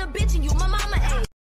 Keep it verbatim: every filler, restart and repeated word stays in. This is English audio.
on a bitch and you my mama.